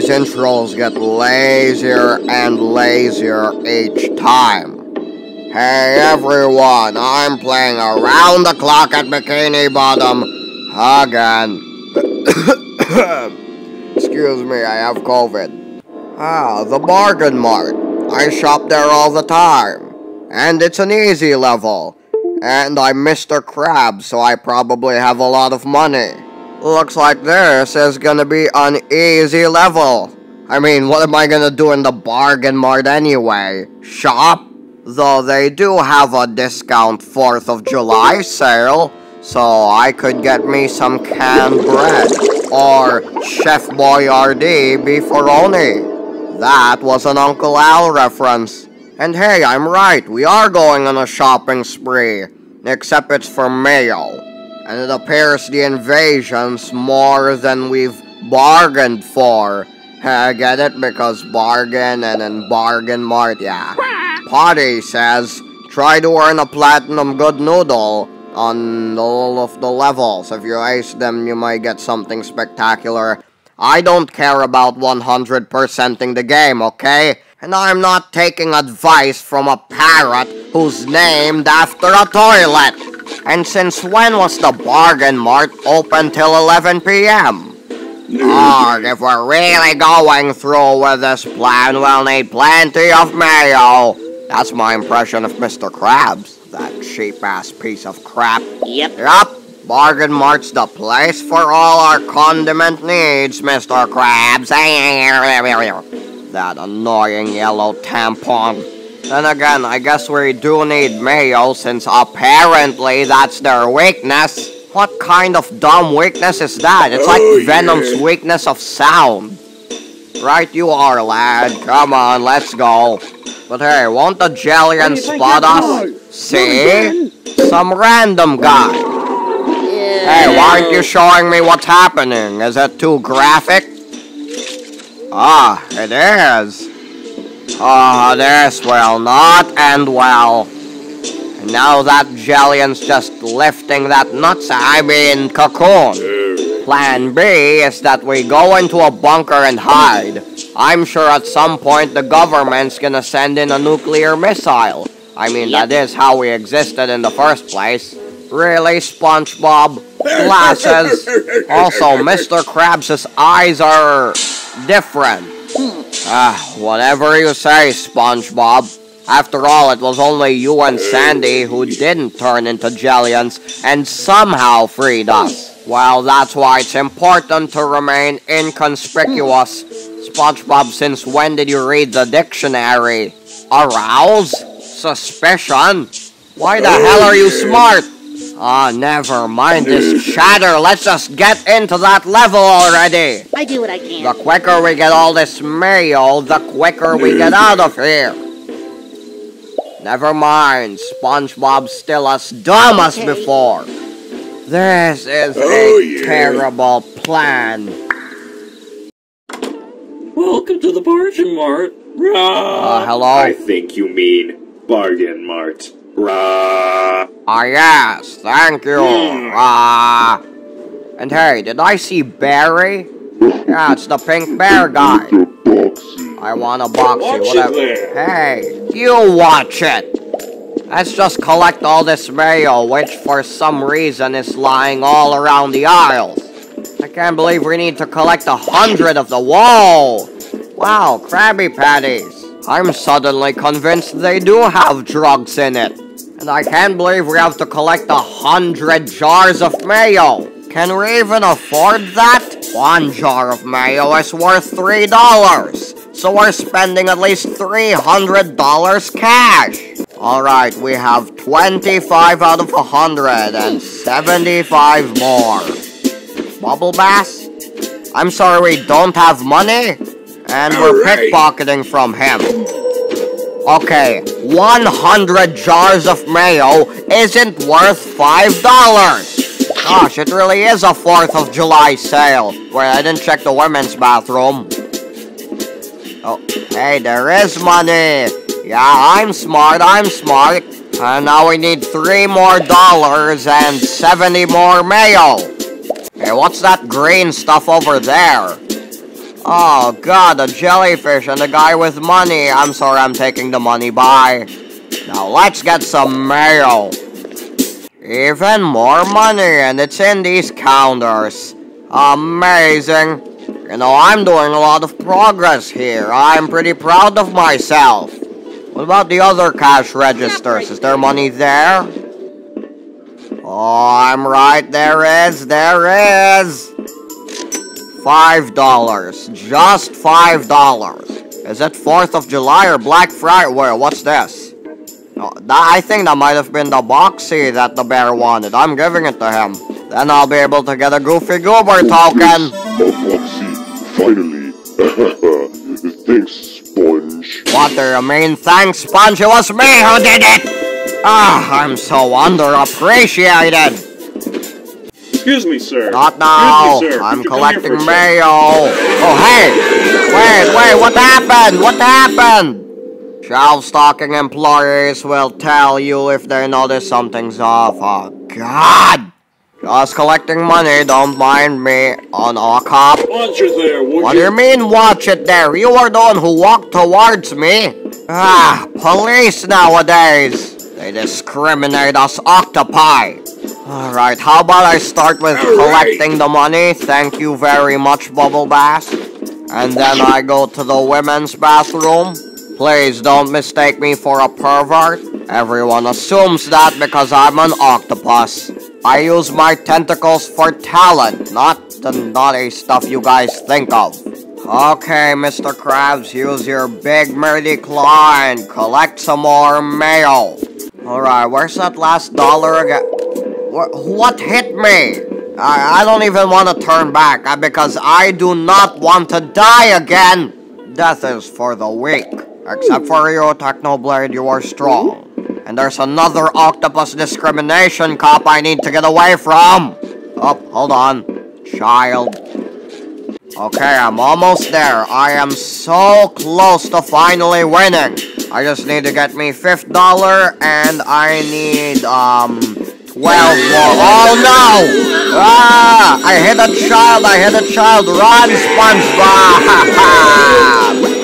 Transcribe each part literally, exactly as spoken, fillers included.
these intros get lazier and lazier each time. Hey everyone, I'm playing around the clock at Bikini Bottom again. Excuse me, I have COVID. Ah, the Barg'N-Mart. I shop there all the time. And it's an easy level. And I'm Mister Krabs, so I probably have a lot of money. Looks like this is gonna be an easy level. I mean, what am I gonna do in the Barg'N-Mart anyway? Shop? Though they do have a discount fourth of July sale, so I could get me some canned bread, or Chef Boyardee Beefaroni. That was an Uncle Al reference. And hey, I'm right, we are going on a shopping spree, except it's for mayo. And it appears the invasion's more than we've bargained for. I get it, because bargain and then Barg'N-Mart, yeah. Potty says, try to earn a platinum good noodle on all of the levels. If you ace them, you might get something spectacular. I don't care about one hundred percenting the game, okay? And I'm not taking advice from a parrot who's named after a toilet. And since when was the Barg'N-Mart open till eleven p m? Arg, if we're really going through with this plan, we'll need plenty of mayo. That's my impression of Mister Krabs, that cheap-ass piece of crap. Yep. Yup, Barg'N-Mart's the place for all our condiment needs, Mister Krabs. That annoying yellow tampon. Then again, I guess we do need mayo, since apparently that's their weakness. What kind of dumb weakness is that? It's like oh, Venom's yeah. weakness of sound. Right you are, lad. Come on, let's go. But hey, won't the Jellien spot us? See? Some random guy. Yeah. Hey, why aren't you showing me what's happening? Is it too graphic? Ah, it is. Oh, this will not end well. And now that Jellien's just lifting that nutsack, I mean cocoon. Plan B is that we go into a bunker and hide. I'm sure at some point the government's gonna send in a nuclear missile. I mean, that is how we existed in the first place. Really, SpongeBob? Glasses? Also, Mister Krabs' eyes are different. Ah, whatever you say, SpongeBob. After all, it was only you and Sandy who didn't turn into Jelliens and somehow freed us. Well, that's why it's important to remain inconspicuous. SpongeBob, since when did you read the dictionary? Arouse? Suspicion? Why the hell are you smart? Ah, oh, never mind this chatter. Let's just get into that level already. I do what I can. The quicker we get all this mayo, the quicker we get out of here. Never mind. SpongeBob's still as dumb as okay. before. This is oh, a yeah. terrible plan. Welcome to the Barg'N-Mart. Uh, hello? I think you mean Barg'N-Mart. Ah, uh, yes, thank you. Ah, mm. uh, and hey, did I see Barry? Yeah, it's the pink bear guy. I want a boxy, whatever. Hey, you watch it. Let's just collect all this mayo, which for some reason is lying all around the aisles. I can't believe we need to collect a hundred of the wall. Wow, Krabby Patties. I'm suddenly convinced they do have drugs in it. And I can't believe we have to collect a hundred jars of mayo. Can we even afford that? One jar of mayo is worth three dollars. So we're spending at least three hundred dollars cash. Alright, we have twenty-five out of a hundred and seventy-five more. Bubble Bass? I'm sorry, we don't have money? And we're pickpocketing from him. Okay, one hundred jars of mayo isn't worth five dollars. Gosh, it really is a fourth of July sale. Wait, I didn't check the women's bathroom. Oh, hey, there is money. Yeah, I'm smart, I'm smart. And now we need three more dollars and seventy more mayo. Hey, what's that green stuff over there? Oh god, the jellyfish and the guy with money. I'm sorry, I'm taking the money, bye. Now let's get some mail. Even more money, and it's in these counters. Amazing. You know, I'm doing a lot of progress here. I'm pretty proud of myself. What about the other cash registers? Is there money there? Oh, I'm right. There is. There is. Five dollars. Just five dollars. Is it fourth of July or Black Friday? Wait, what's this? Oh, that, I think that might have been the boxy that the bear wanted. I'm giving it to him. Then I'll be able to get a Goofy Goober token. Oh, boxy. Finally. Thanks, Sponge. What do you mean, thanks, Sponge? It was me who did it! Ah, I'm so underappreciated. Excuse me, sir. Not now. Me, sir. I'm collecting mail. Oh, hey. Wait, wait, what happened? What happened? Shelf-stocking employees will tell you if they notice something's off. Oh, God! Just collecting money, don't mind me. On oh, no, a cop. Watch it there, would What you? do you mean, watch it there? You are the one who walked towards me. Ah, police nowadays. They discriminate us octopi. Alright, how about I start with All collecting right. the money? Thank you very much, Bubble Bass. And then I go to the women's bathroom. Please don't mistake me for a pervert. Everyone assumes that because I'm an octopus. I use my tentacles for talent, not the naughty stuff you guys think of. Okay, Mister Krabs, use your big mighty claw and collect some more mail. Alright, where's that last dollar again? What hit me? I, I don't even want to turn back because I do not want to die again. Death is for the weak. Except for you, Technoblade, you are strong. And there's another octopus discrimination cop I need to get away from! Oh, hold on, child. Okay, I'm almost there. I am so close to finally winning. I just need to get me fifth dollar, and I need, um, twelve more. Oh no! Ah! I hit a child, I hit a child. Run, SpongeBob!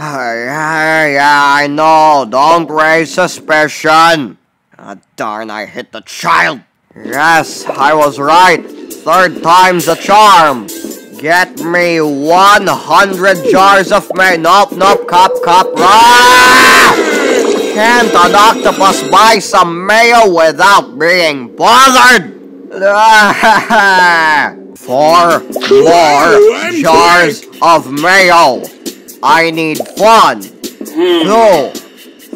Yeah, yeah, I know. Don't raise suspicion. Ah, darn, I hit the child. Yes, I was right. Third time's a charm. Get me one hundred jars of mail. Nope, nope, cop, cop. Ah! Can't an octopus buy some mail without being bothered? Ah! Four more jars of mail. I need one, two,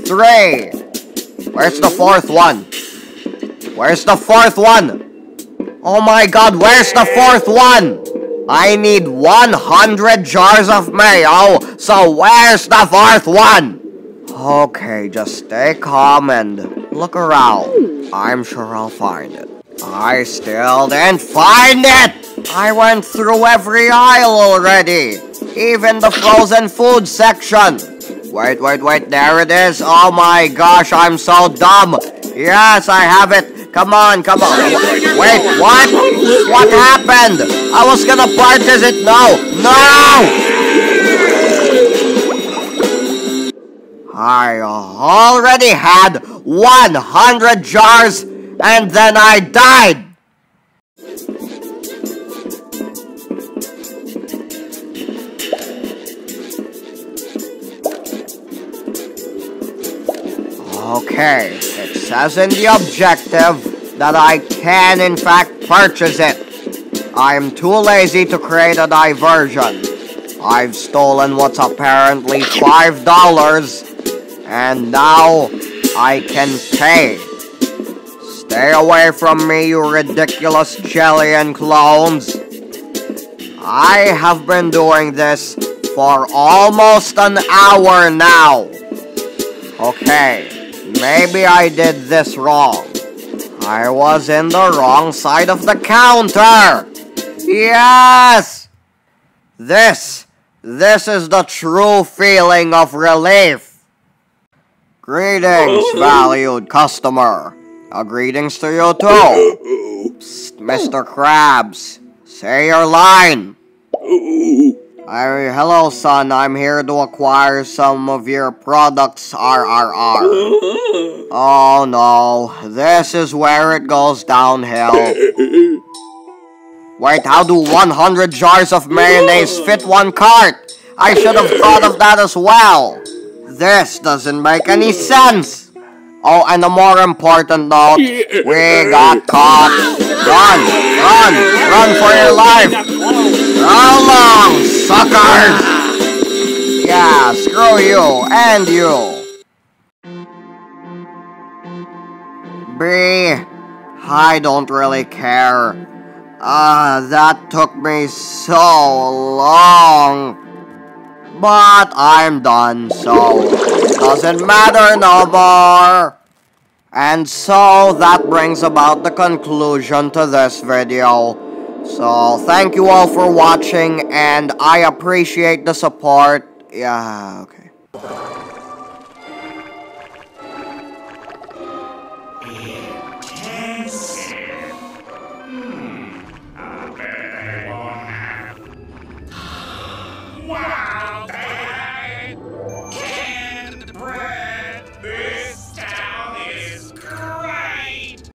three. Where's the fourth one? Where's the fourth one? Oh my god, where's the fourth one? I need one hundred jars of mayo, so where's the fourth one? Okay, just stay calm and look around. I'm sure I'll find it. I still didn't find it! I went through every aisle already. Even the frozen food section. Wait, wait, wait, there it is. Oh my gosh, I'm so dumb. Yes, I have it. Come on, come on. Wait, what? What happened? I was gonna purchase it. No, no! I already had one hundred jars and then I died. Okay, it says in the objective that I can in fact purchase it. I'm too lazy to create a diversion. I've stolen what's apparently five dollars, and now I can pay. Stay away from me, you ridiculous Jellien clones. I have been doing this for almost an hour now. Okay. Maybe I did this wrong. I was in the wrong side of the counter. Yes! This, this is the true feeling of relief. Greetings, valued customer. Uh, greetings to you too. Psst, Mister Krabs, say your line. Uh, hello, son. I'm here to acquire some of your products, R R R. Oh, no. This is where it goes downhill. Wait, how do one hundred jars of mayonnaise fit one cart? I should have thought of that as well. This doesn't make any sense. Oh, and a more important note, we got caught. Run, run, run for your life. How long, suckers? Yeah, screw you and you. B, I don't really care. Ah, uh, that took me so long. But I'm done, so it doesn't matter no more. And so that brings about the conclusion to this video. So, thank you all for watching, and I appreciate the support. Yeah, okay. Wow!